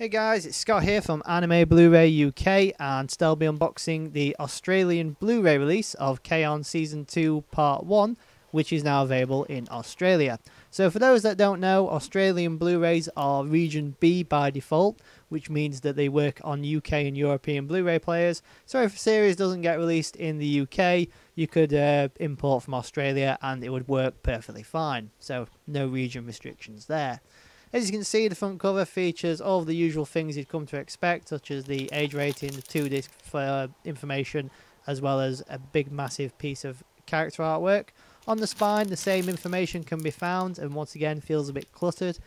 Hey guys, it's Scott here from Anime Blu-ray UK, and today I'll be unboxing the Australian Blu-ray release of K-On! Season 2 Part 1, which is now available in Australia. So for those that don't know, Australian Blu-rays are Region B by default, which means that they work on UK and European Blu-ray players. So if a series doesn't get released in the UK, you could import from Australia and it would work perfectly fine. So no region restrictions there. As you can see, the front cover features all the usual things you'd come to expect, such as the age rating, the 2-disc information, as well as a big massive piece of character artwork. On the spine, the same information can be found, and once again feels a bit cluttered.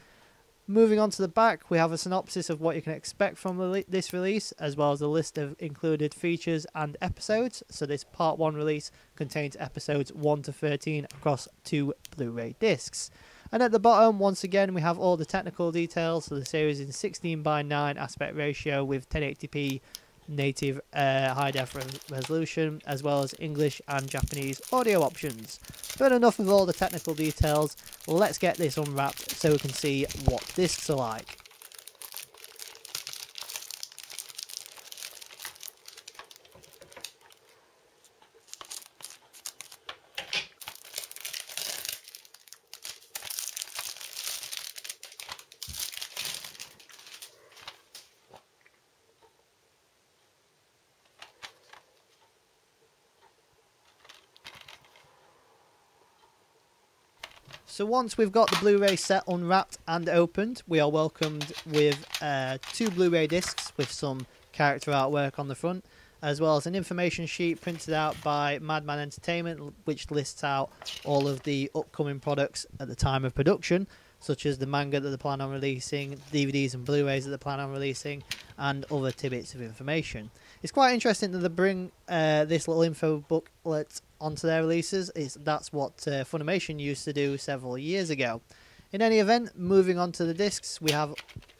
Moving on to the back, we have a synopsis of what you can expect from this release, as well as a list of included features and episodes. So this Part 1 release contains episodes 1 to 13 across 2 Blu-ray discs. And at the bottom, once again, we have all the technical details. So the series in 16:9 aspect ratio with 1080p native high-def resolution, as well as English and Japanese audio options. But enough of all the technical details. Let's get this unwrapped so we can see what discs are like. So once we've got the Blu-ray set unwrapped and opened, we are welcomed with 2 Blu-ray discs with some character artwork on the front, as well as an information sheet printed out by Madman Entertainment, which lists out all of the upcoming products at the time of production, such as the manga that they plan on releasing, DVDs and Blu-rays that they plan on releasing, and other tidbits of information. It's quite interesting that they bring this little info booklet onto their releases. That's what Funimation used to do several years ago. In any event, moving on to the discs, we have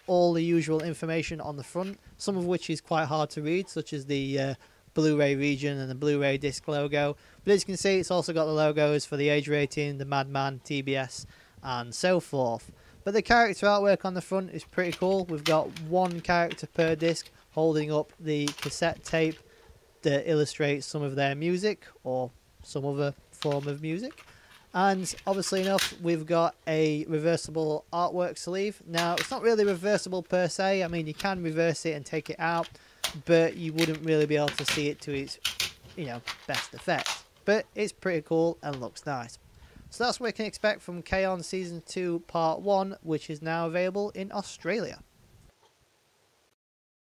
all the usual information on the front, some of which is quite hard to read, such as the Blu-ray region and the Blu-ray disc logo. But as you can see, it's also got the logos for the age rating, the Madman, TBS, and so forth. But the character artwork on the front is pretty cool. We've got one character per disc holding up the cassette tape that illustrates some of their music or some other form of music. And obviously enough, we've got a reversible artwork sleeve. Now, it's not really reversible per se. I mean, you can reverse it and take it out, but you wouldn't really be able to see it to its, you know, best effect. But it's pretty cool and looks nice. So that's what we can expect from K-On! Season 2 Part 1, which is now available in Australia.